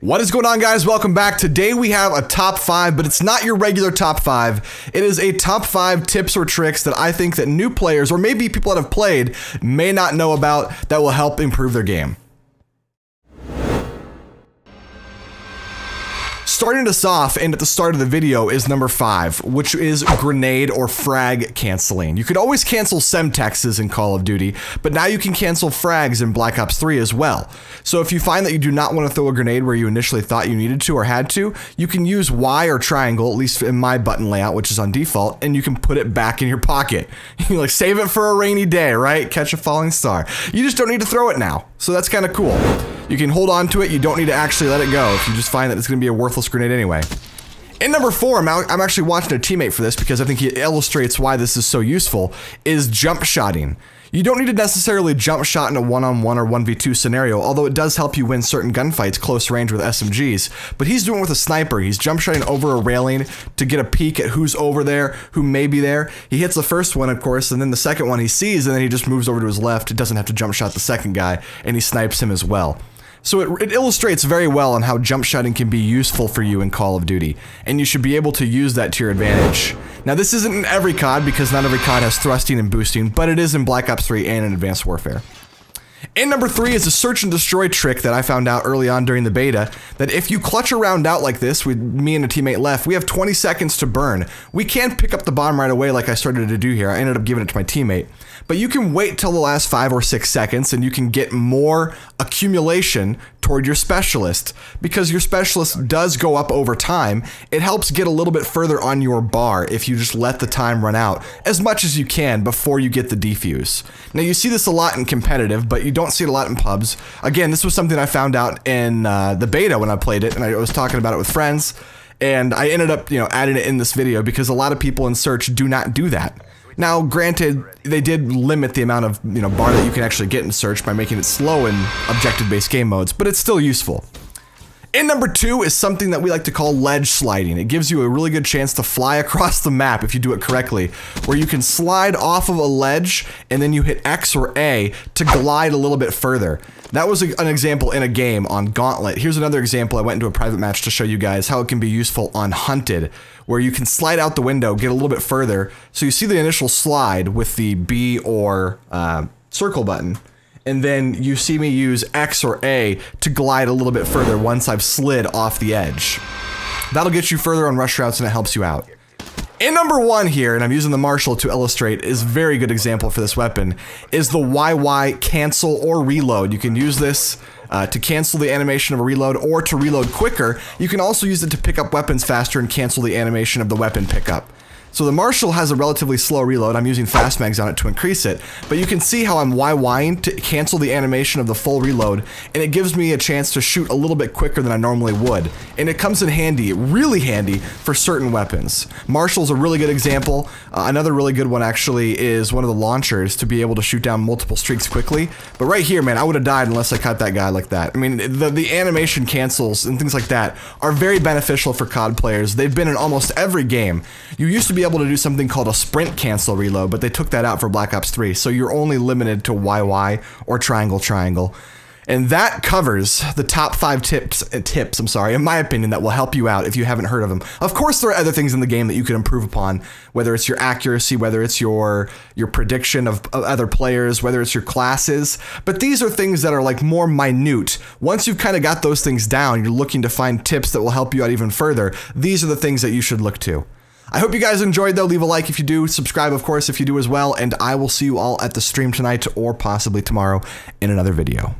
What is going on, guys? Welcome back. Today we have a top 5, but it's not your regular top 5. It is a top 5 tips or tricks that I think that new players, or maybe people that have played, may not know about that will help improve their game. Starting us off, and at the start of the video, is number 5, which is grenade or frag canceling. You could always cancel Semtexes in Call of Duty, but now you can cancel frags in Black Ops 3 as well. So if you find that you do not want to throw a grenade where you initially thought you needed to or had to, you can use Y or triangle, at least in my button layout, which is on default, and you can put it back in your pocket. You can like save it for a rainy day, right? Catch a falling star. You just don't need to throw it now. So that's kind of cool. You can hold on to it. You don't need to actually let it go if you just find that it's going to be a worthless grenade anyway. And number 4, I'm actually watching a teammate for this because I think he illustrates why this is so useful, is jump shotting. You don't need to necessarily jump shot in a one-on-one or 1v2 scenario, although it does help you win certain gunfights close range with SMGs, but he's doing it with a sniper. He's jump shotting over a railing to get a peek at who's over there, who may be there. He hits the first one, of course, and then the second one he sees, and then he just moves over to his left. He doesn't have to jump shot the second guy, and he snipes him as well. So it illustrates very well on how jump shotting can be useful for you in Call of Duty, and you should be able to use that to your advantage. Now, this isn't in every COD because not every COD has thrusting and boosting, but it is in Black Ops 3 and in Advanced Warfare. And number 3 is a search and destroy trick that I found out early on during the beta, that if you clutch a round out like this, with me and a teammate left, we have 20 seconds to burn. We can't pick up the bomb right away like I started to do here. I ended up giving it to my teammate. But you can wait till the last 5 or 6 seconds and you can get more accumulation toward your specialist, because your specialist does go up over time. It helps get a little bit further on your bar if you just let the time run out as much as you can before you get the defuse. Now, you see this a lot in competitive, but you don't see it a lot in pubs. Again, this was something I found out in the beta when I played it, and I was talking about it with friends, and I ended up, you know, adding it in this video because a lot of people in search do not do that. Now, granted, they did limit the amount of, you know, bar that you can actually get in search by making it slow in objective-based game modes, but it's still useful. And number 2 is something that we like to call ledge sliding. It gives you a really good chance to fly across the map if you do it correctly, where you can slide off of a ledge and then you hit X or A to glide a little bit further. That was an example in a game on Gauntlet. Here's another example. I went into a private match to show you guys how it can be useful on Hunted, where you can slide out the window, get a little bit further. So you see the initial slide with the B or circle button. And then you see me use X or A to glide a little bit further once I've slid off the edge. That'll get you further on rush routes and it helps you out. And number 1 here, and I'm using the Marshall to illustrate, is a very good example for this weapon, is the YY cancel or reload. You can use this to cancel the animation of a reload or to reload quicker. You can also use it to pick up weapons faster and cancel the animation of the weapon pickup. So the Marshall has a relatively slow reload. I'm using fast mags on it to increase it, but you can see how I'm YYing to cancel the animation of the full reload, and it gives me a chance to shoot a little bit quicker than I normally would. And it comes in handy, really handy, for certain weapons. Marshall's a really good example. Another really good one actually is one of the launchers to be able to shoot down multiple streaks quickly. But right here, man, I would have died unless I caught that guy like that. I mean, the animation cancels and things like that are very beneficial for COD players. They've been in almost every game. You used to be able to do something called a sprint cancel reload, but they took that out for Black Ops 3, so you're only limited to YY or triangle triangle. And that covers the top 5 tips, I'm sorry, in my opinion, that will help you out if you haven't heard of them. Of course, there are other things in the game that you can improve upon, whether it's your accuracy, whether it's your prediction of other players, whether it's your classes. But these are things that are like more minute. Once you've kind of got those things down, you're looking to find tips that will help you out even further. These are the things that you should look to. I hope you guys enjoyed, though. Leave a like if you do. Subscribe, of course, if you do as well. And I will see you all at the stream tonight or possibly tomorrow in another video.